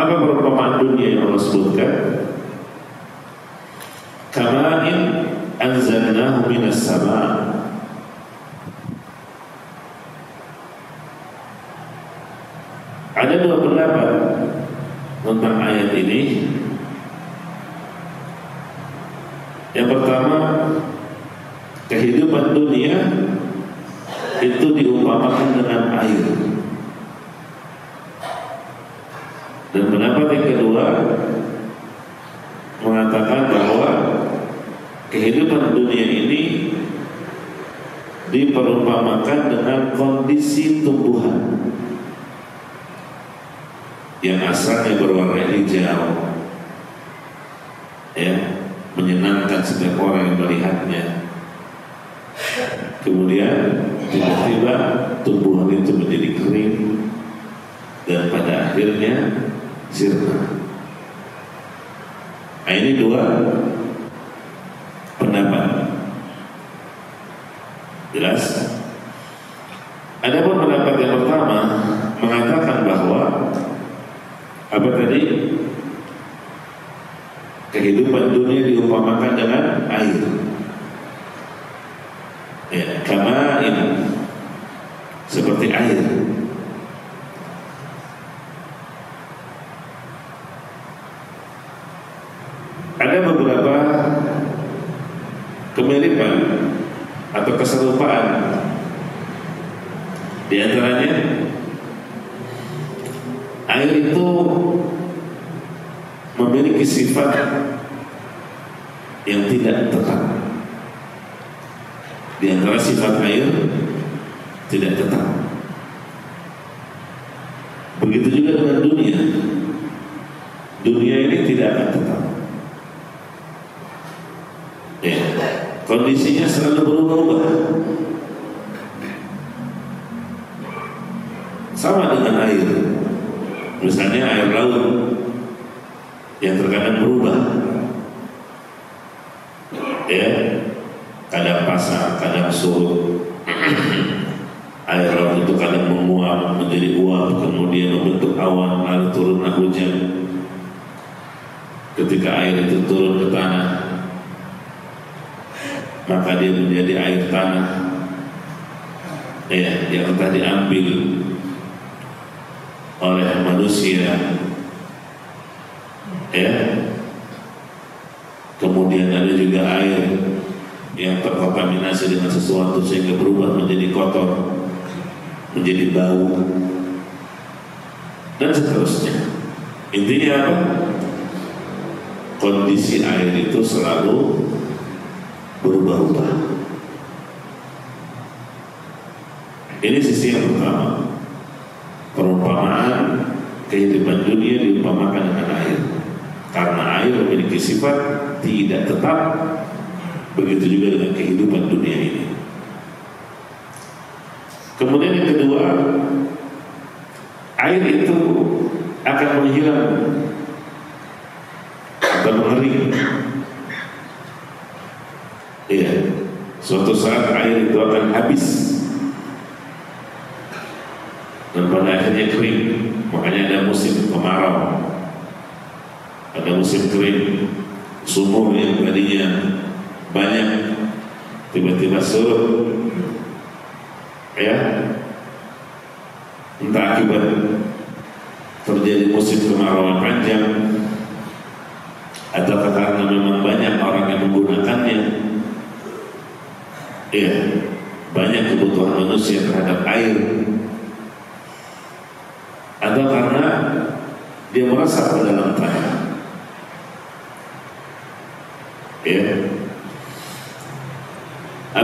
Apa perumpamaan dunia yang Allah sebutkan? Kama'in anzalnahu minas sama'. Ada dua pendapat tentang ayat ini. Yang pertama, kehidupan dunia itu diumpamakan dengan air. Dan pendapat yang kedua mengatakan bahwa kehidupan dunia ini diperumpamakan dengan kondisi tumbuhan yang asalnya berwarna hijau, ya, menyenangkan setiap orang yang melihatnya. Kemudian tiba-tiba tumbuhan itu menjadi kering dan pada akhirnya sirna. Nah, ini dua pendapat. Jelas? Adapun pendapat yang pertama mengatakan bahwa apa tadi? Kehidupan dunia diumpamakan dengan air. Ya, kama ini seperti air. Ada beberapa kemiripan atau keserupaan. Di antaranya air itu memiliki sifat yang tidak tetap. Di antara sifat air tidak tetap. Begitu juga dengan dunia. Dunia ini tidak akan tetap. Ya, kondisinya selalu berubah-ubah. Sama dengan air. Misalnya air laut yang terkadang berubah, ya, kadang pasang, kadang surut. Air laut itu kadang menguap menjadi uap, kemudian membentuk awan, lalu turunlah hujan. Ketika air itu turun ke tanah, maka dia menjadi air tanah, ya, yang tadi diambil oleh manusia, ya. Kemudian ada juga air yang terkontaminasi dengan sesuatu sehingga berubah menjadi kotor, menjadi bau, dan seterusnya. Intinya apa? Kondisi air itu selalu berubah-ubah. Ini sisi yang pertama, perumpamaan kehidupan dunia diumpamakan dengan air. Karena air memiliki sifat tidak tetap, begitu juga dengan kehidupan dunia ini. Kemudian yang kedua, air itu akan menghilang atau mengering. Iya, suatu saat air itu akan habis dan pada akhirnya kering. Makanya ada musim kemarau, ada musim kering. Sumur yang tadinya banyak tiba-tiba surut, ya, entah akibat terjadi musim kemarauan panjang atau karena memang banyak orang yang menggunakannya, ya, banyak kebutuhan manusia terhadap air, atau karena dia merasa ke dalam tanah, ya.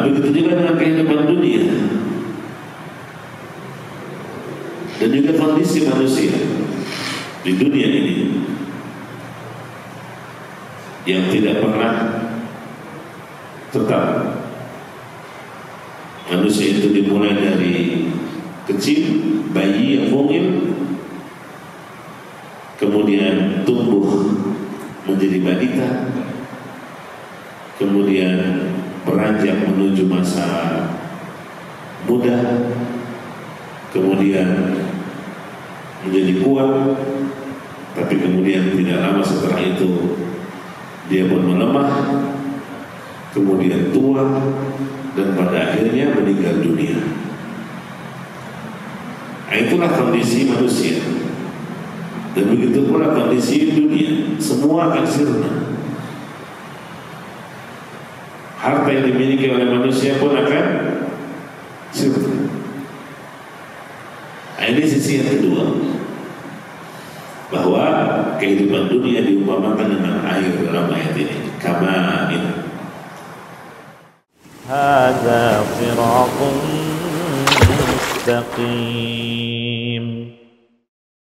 Begitu juga dengan kehidupan dunia dan juga kondisi manusia di dunia ini yang tidak pernah tetap. Manusia itu dimulai dari kecil, bayi yang mungil, kemudian tumbuh menjadi balita, kemudian beranjak menuju masa muda, kemudian menjadi kuat, Tapi kemudian tidak lama setelah itu dia pun melemah, kemudian tua, dan pada akhirnya meninggal dunia. Itulah kondisi manusia. Dan begitu pula kondisi dunia. Semua akan sirna. Harta yang dimiliki oleh manusia pun akan sirna. Ini sisi yang kedua, bahwa kehidupan dunia diumpamakan dengan air dalam ayat ini. Kama ini. هذا صراط مستقيم